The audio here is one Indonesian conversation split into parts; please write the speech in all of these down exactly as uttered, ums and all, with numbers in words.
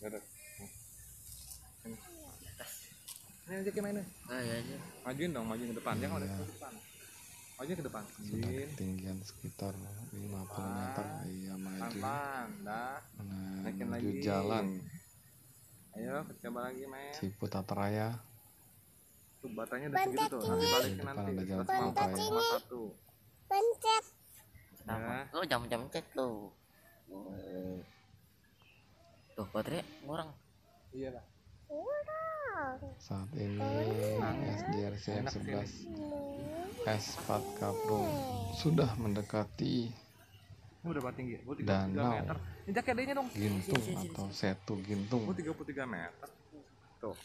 Enggak ada. Ini aja ke mana? Ah, ya aja. Majuin dong, majuin ke depan. Jangan ada ke depan. Majuin ke depan. Ketinggian sekitar lima puluh meter. Iya, maju. Pelan, dah. Naikin lagi jalan. Ayo, coba lagi, men. Siput apa raya? Tuh, batanya udah segitu tuh. Nanti balikin nanti. Bentar sini. Pencet. Nah, lu jam-jam cek tuh. Tuh, baterai ngurang. Iya lah. Saat ini S J R C F sebelas S empat K Pro sudah mendekati Danau Gintung atau Situ Gintung,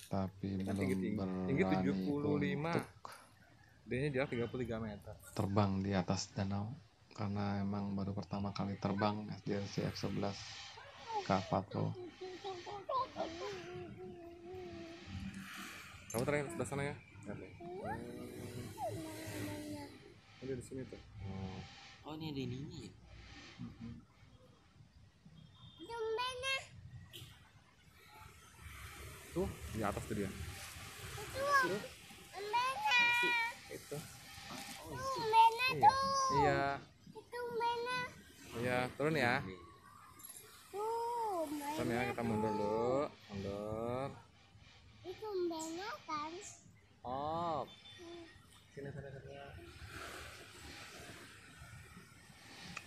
tapi belum berani untuk terbang di atas danau karena emang baru pertama kali terbang S J R C F sebelas K empat Pro. Kamu terakhir sebelah sana ya? Ada di sini tuh. Oh, ini ada ini. Tuh di atas tuh dia. Itu. Itu. Iya. Itu mana? Iya, turun ya. Turun ya, kita mundur dulu. Mundur. Itu mbenya kan? Oh. Sini sana sana.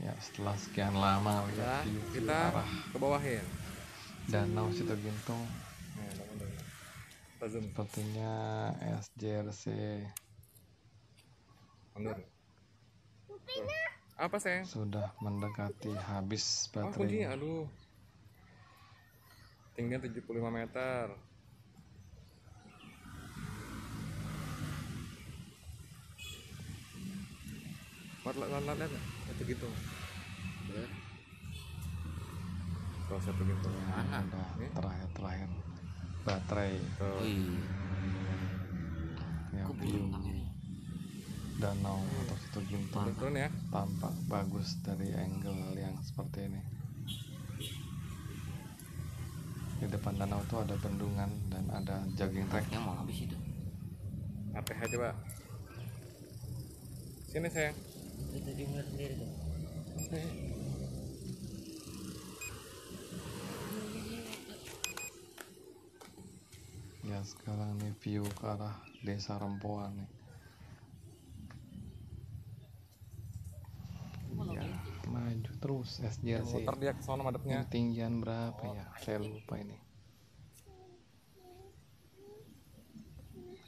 Ya, setelah sekian lama ya, kita ke bawahin. Danau Situ Gintung. Ya, bangun. Sepertinya S J R C. Mundur. Apa, Sayang? Sudah mendekati habis baterai. Oh, kuncinya, aduh. Tingginya tujuh puluh lima meter. Lihat-lihat satu gitu, kalau satu gitu mana terakhir-terakhir baterai yang belum danau atau Situ Gintung tampak bagus dari angle yang seperti ini. Di depan danau itu ada bendungan dan ada jogging tracknya. Mau habis itu A P H coba sini saya. Itu dimulai sendiri tuh. Ya, sekarang nih view ke arah desa Rempohan nih. Ya, maju terus S J R C. Muter dia ke sana madepnya. Ketinggian berapa ya? Saya lupa ini.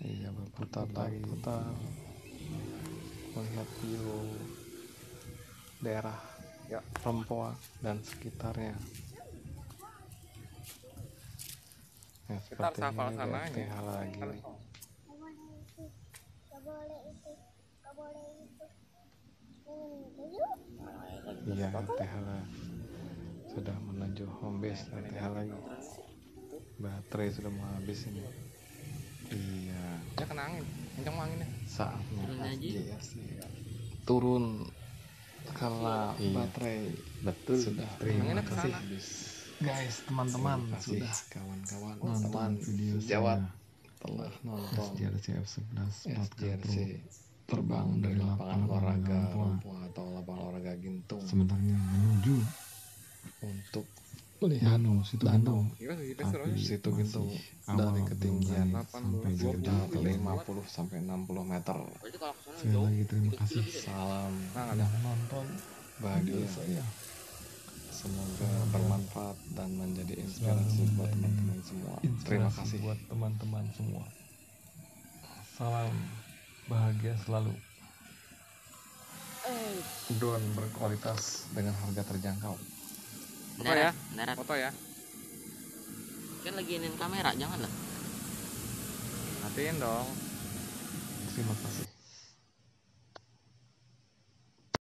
Iya, berputar lagi, putar. Melihat view daerah ya Rempoa dan sekitarnya. Ya, sekitar safal sana ini. Lagi. Iya, T H sudah menuju home base. T H lagi. Baterai sudah mau habis ini. Iya. Ya, kena angin. Kencang anginnya. Saatnya S J R C turun karena iya, baterai betul sudah terima kasih guys, teman-teman, sudah kawan-kawan teman video Jawa telah nonton S J R C F sebelas S J R C terbang dari lapangan olahraga Rempoa atau lapangan olahraga Gintung sebenarnya menuju untuk melihat danau Situ Gintung dari ketinggian sampai lima puluh sampai enam puluh meter. Sekali lagi terima kasih, salam yang nonton bagi saya, semoga bermanfaat dan menjadi inspirasi buat teman-teman semua. Terima kasih buat teman-teman semua, salam bahagia selalu, drone berkualitas dengan harga terjangkau. Foto ya, foto ya. Kan lagi inin kamera, janganlah. Matiin dong. Terima kasih.